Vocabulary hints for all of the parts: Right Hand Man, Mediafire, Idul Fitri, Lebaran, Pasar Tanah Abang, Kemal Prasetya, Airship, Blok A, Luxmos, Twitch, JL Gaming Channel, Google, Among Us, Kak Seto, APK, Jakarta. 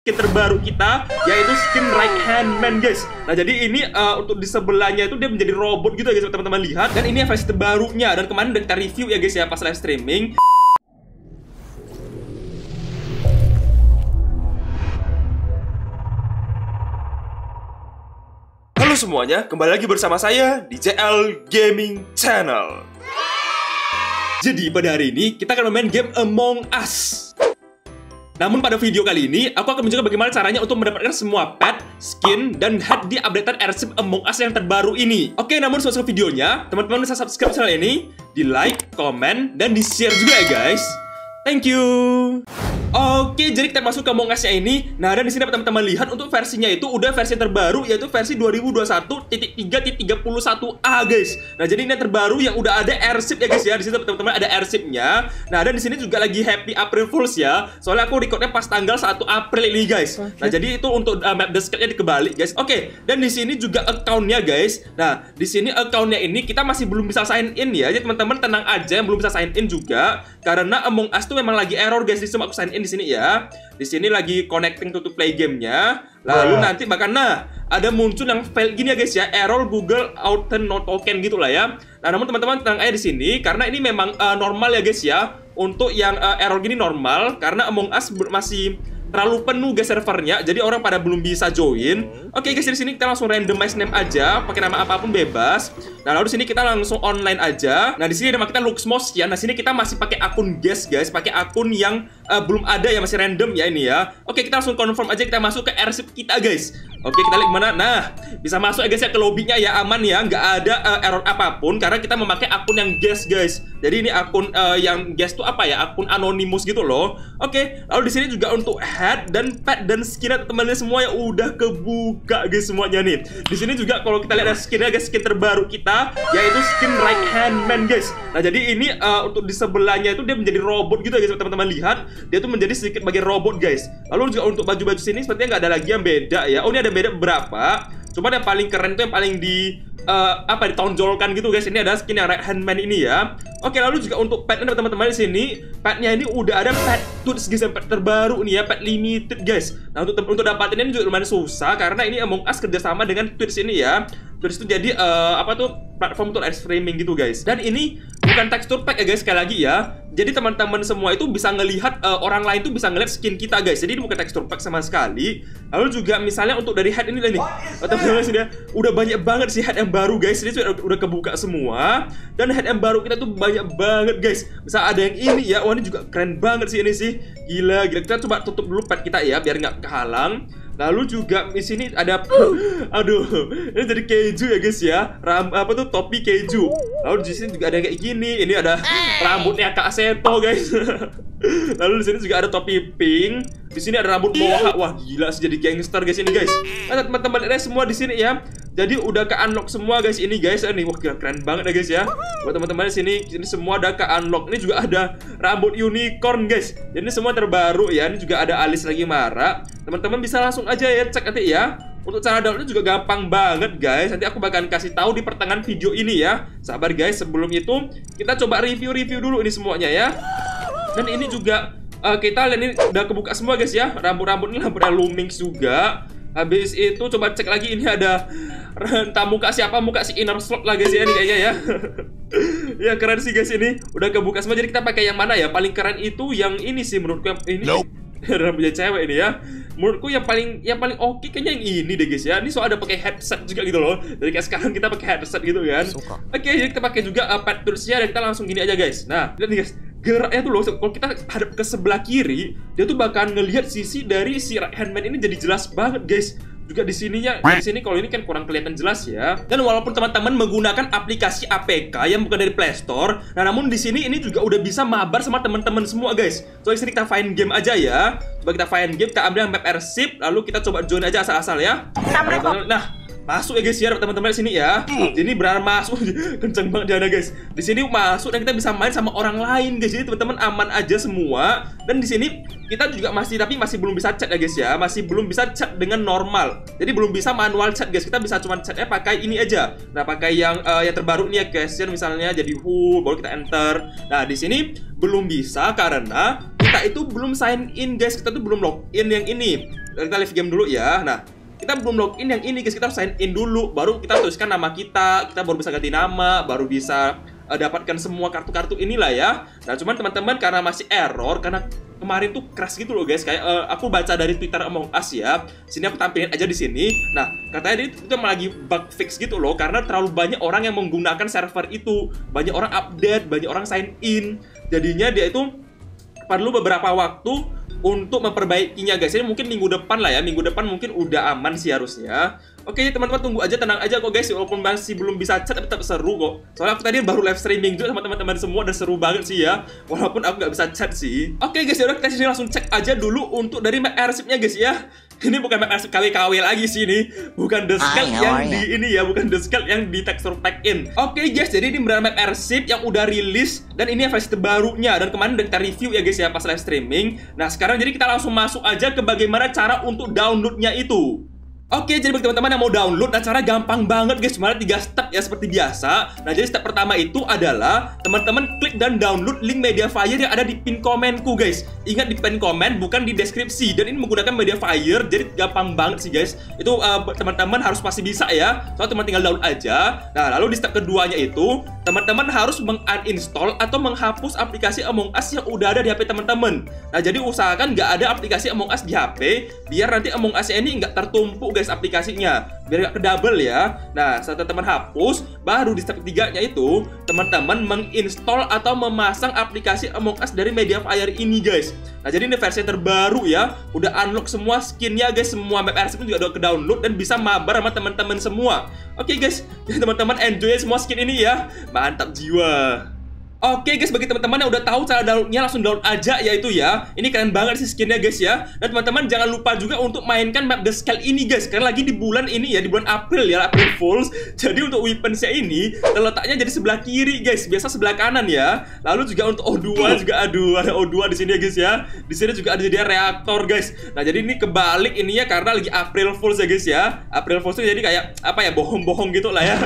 skin terbaru kita, yaitu skin Right Hand Man, guys. Nah, jadi ini untuk di sebelahnya itu dia menjadi robot gitu ya, guys, teman-teman lihat. Dan ini versi terbarunya, dan kemarin udah kita review ya, guys ya, pas live streaming. Halo semuanya, kembali lagi bersama saya di JL Gaming Channel. Jadi pada hari ini kita akan bermain game Among Us. Namun pada video kali ini, aku akan menunjukkan bagaimana caranya untuk mendapatkan semua pet, skin, dan head di updatean Airship Among Us yang terbaru ini. Oke, namun sebelum videonya, teman-teman bisa subscribe channel ini, di like, komen, dan di share juga ya guys. Thank you. Oke, jadi kita masuk ke Among Us-nya ini. Nah, dan di sini teman-teman lihat untuk versinya itu udah versi terbaru, yaitu versi 2021.3.31a, guys. Nah, jadi ini yang terbaru yang udah ada Airship ya guys ya. Di sini teman-teman ada Airship-nya. Nah, dan di sini juga lagi Happy April Fools ya. Soalnya aku recordnya pas tanggal 1 April ini, guys. Nah, jadi itu untuk map desktop-nya dikebalik, guys. Oke, dan di sini juga account-nya, guys. Nah, di sini account-nya ini kita masih belum bisa sign in ya. Jadi teman-teman tenang aja, yang belum bisa sign in juga karena Among Us tuh memang lagi error, guys. Jadi aku sign di sini ya, di sini lagi connecting to play gamenya, lalu nanti bahkan ada muncul yang fail gini ya guys ya, error Google Authent No Token gitulah ya. Nah, namun teman-teman tenang aja di sini karena ini memang normal ya guys ya, untuk yang error gini normal karena Among Us masih terlalu penuh guys servernya, jadi orang pada belum bisa join. Oke guys, di sini kita langsung randomize name aja, pakai nama apapun bebas. Nah, lalu di sini kita langsung online aja. Nah, di sini nama kita Luxmos ya. Nah, sini kita masih pakai akun guest guys, pakai akun yang belum ada ya, masih random ya ini ya. Oke, kita langsung confirm aja, kita masuk ke Airship kita guys. Oke, kita lihat gimana. Nah, bisa masuk ya guys ya ke lobbynya ya, aman ya, nggak ada error apapun karena kita memakai akun yang guest guys. Jadi ini akun yang guest tuh apa ya? Akun anonymous gitu loh. Oke, lalu di sini juga untuk head dan pet dan skinnya teman-teman semua ya udah kebuka guys semuanya nih. Di sini juga kalau kita lihat ada skinnya guys, skin terbaru kita yaitu skin Right Hand Man guys. Nah, jadi ini untuk di sebelahnya itu dia menjadi robot gitu ya guys, teman-teman lihat. Dia tuh menjadi sedikit bagian robot guys. Lalu juga untuk baju-baju sini sepertinya nggak ada lagi yang beda ya. Oh, ini ada beda beberapa. Cuma yang paling keren tuh yang paling ditonjolkan gitu guys. Ini ada skin yang Right Hand Man ini ya. Oke, lalu juga untuk pet teman-teman di sini, petnya ini udah ada pet tools guys, pet terbaru nih ya, pet limited guys. Nah, untuk dapatinnya juga lumayan susah karena ini Among Us kerjasama dengan Twitch ini ya. Terus itu jadi platform untuk live streaming gitu guys. Dan ini bukan tekstur pack ya guys, sekali lagi ya. Jadi teman-teman semua itu bisa ngelihat orang lain tuh bisa ngelihat skin kita guys. Jadi ini bukan tekstur pack sama sekali. Lalu juga misalnya untuk dari head ini lah nih. Teman-teman sudah banyak banget sih head yang baru guys. Ini sudah kebuka semua. Dan head yang baru kita tuh banyak banget guys. Misal ada yang ini ya. Wah, ini juga keren banget sih ini sih. Gila, gila. Kita coba tutup dulu pet kita ya biar nggak kehalang. Lalu juga di sini ada aduh, ini jadi keju ya guys ya. Topi keju. Lalu di sini juga ada yang kayak gini. Ini ada rambutnya Kak Seto guys. Lalu di sini juga ada topi pink. Di sini ada rambut mohawk. Wah, gila sih jadi gangster guys ini guys. Nah, teman-teman ini semua di sini ya. Jadi udah ke-unlock semua guys ini guys. Ini wah, gila, keren banget ya guys ya. Buat teman-teman di sini semua ada ke-unlock. Ini juga ada rambut unicorn guys. Jadi ini semua terbaru ya. Ini juga ada alis lagi marak. Teman-teman bisa langsung aja ya cek nanti ya. Untuk cara downloadnya juga gampang banget guys. Nanti aku bakal kasih tahu di pertengahan video ini ya. Sabar guys, sebelum itu kita coba review-review dulu ini semuanya ya. Dan ini juga kita lihat ini udah kebuka semua guys ya. Rambut-rambut ini rambutnya looming juga. Habis itu coba cek lagi, ini ada entah muka siapa, muka si inner slot lah guys ya ini kayaknya ya. Ya keren sih guys ini. Udah kebuka semua, jadi kita pakai yang mana ya? Paling keren itu yang ini sih menurutku, yang ini. Rambutnya cewek ini ya. Menurutku yang paling oke kayaknya yang ini deh guys ya. Ini soal ada pakai headset juga gitu loh. Dari kayak sekarang kita pakai headset gitu kan. Oke, jadi kita pakai juga pad toolsnya, dan kita langsung gini aja guys. Nah, lihat nih guys. Geraknya tuh loh, kalau kita hadap ke sebelah kiri, dia tuh bakalan ngelihat sisi dari si Right Hand Man ini jadi jelas banget guys. Juga di sininya, di sini kalau ini kan kurang kelihatan jelas ya. Dan walaupun teman-teman menggunakan aplikasi APK yang bukan dari Play Store, nah namun di sini ini juga udah bisa mabar sama teman-teman semua guys. So sini kita find game aja ya. Coba kita find game, kita ambil map Airship, lalu kita coba join aja asal-asal ya. Nah, masuk ya guys ya teman-teman di sini ya. Ini benar masuk kenceng banget dana guys. Di sini masuk dan kita bisa main sama orang lain guys. Jadi teman-teman aman aja semua. Dan di sini kita juga masih belum bisa chat ya guys ya. Masih belum bisa chat dengan normal. Jadi belum bisa manual chat guys. Kita bisa cuma chatnya pakai ini aja. Nah, pakai yang terbaru nih ya question misalnya jadi who baru kita enter. Nah, di sini belum bisa karena kita itu belum sign in guys. Kita tuh belum login yang ini. Kita live game dulu ya. Nah, kita belum login yang ini guys, kita harus sign in dulu. Baru kita tuliskan nama kita, kita baru bisa ganti nama, baru bisa dapatkan semua kartu-kartu inilah ya. Nah, cuman teman-teman karena masih error, karena kemarin tuh crash gitu loh guys. Kayak aku baca dari Twitter Among Us ya. Sini aku tampilin aja di sini. Nah, katanya itu emang lagi bug fix gitu loh, karena terlalu banyak orang yang menggunakan server itu. Banyak orang update, banyak orang sign in. Jadinya dia itu perlu beberapa waktu untuk memperbaikinya guys. Ini mungkin minggu depan lah ya. Minggu depan mungkin udah aman sih harusnya. Oke, teman-teman tunggu aja, tenang aja kok guys. Walaupun masih belum bisa chat tapi tetap seru kok. Soalnya aku tadi baru live streaming juga sama teman-teman semua dan seru banget sih ya. Walaupun aku nggak bisa chat sih. Oke guys, yaudah kita sini langsung cek aja dulu untuk dari map airshipnya guys ya. Ini bukan map airship KW-KW lagi sih ini. Bukan the scale yang di ini ya, bukan the scale yang di texture pack in. Oke guys, jadi ini beneran map airship yang udah rilis dan ini versi terbarunya dan kemarin udah kita review ya guys ya pas live streaming. Nah, sekarang jadi kita langsung masuk aja ke bagaimana cara untuk downloadnya itu. Oke, jadi bagi teman-teman yang mau download, nah cara gampang banget guys, cuma 3 step ya seperti biasa. Nah, jadi step pertama itu adalah teman-teman klik dan download link Mediafire yang ada di pin komenku guys. Ingat di pin komen, bukan di deskripsi. Dan ini menggunakan Mediafire, jadi gampang banget sih guys. Itu teman-teman harus pasti bisa ya. Soalnya teman tinggal download aja. Nah, lalu di step keduanya itu teman-teman harus menguninstall atau menghapus aplikasi Among Us yang udah ada di HP teman-teman. Nah, jadi usahakan nggak ada aplikasi Among Us di HP, biar nanti Among Us ini nggak tertumpuk guys aplikasinya, biar nggak kedouble ya. Nah, saat teman-teman hapus, baru di step ketiganya itu teman-teman menginstall atau memasang aplikasi Among Us dari Mediafire ini guys. Nah, jadi ini versi terbaru ya, udah unlock semua skinnya guys, semua map airship juga udah kedownload dan bisa mabar sama teman-teman semua. Oke guys, jadi teman-teman enjoy semua skin ini ya, mantap jiwa. Oke guys, bagi teman-teman yang udah tahu cara downloadnya langsung download aja ya itu ya. Ini keren banget sih skinnya guys ya. Dan teman-teman jangan lupa juga untuk mainkan map The Scale ini guys. Karena lagi di bulan ini ya, di bulan April ya, April Fools. Jadi untuk weaponsnya ini terletaknya jadi sebelah kiri guys. Biasa sebelah kanan ya. Lalu juga untuk O2 juga, aduh ada O2 di sini ya guys ya. Di sini juga ada jadi reaktor guys. Nah, jadi ini kebalik ininya karena lagi April Fools ya guys ya. April Fools itu jadi kayak apa ya, bohong-bohong gitu lah ya.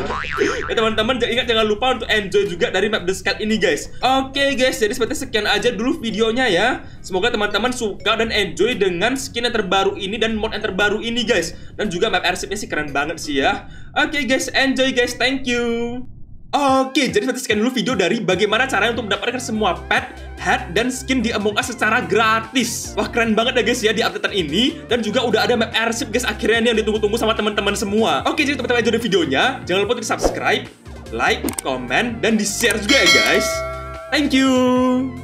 Ya teman-teman ingat jangan lupa untuk enjoy juga dari map The Scale ini guys. Oke guys, jadi seperti sekian aja dulu videonya ya. Semoga teman-teman suka dan enjoy dengan skin yang terbaru ini dan mod yang terbaru ini guys. Dan juga map airshipnya sih keren banget sih ya. Oke guys, enjoy guys, thank you. Oke, jadi seperti sekian dulu video dari bagaimana caranya untuk mendapatkan semua pet, hat, dan skin di Among Us secara gratis. Wah, keren banget ya guys ya di updatean ini. Dan juga udah ada map airship guys, akhirnya ini yang ditunggu-tunggu sama teman-teman semua. Oke, jadi teman-teman enjoy videonya. Jangan lupa untuk subscribe, like, comment, dan di-share juga ya guys. Thank you!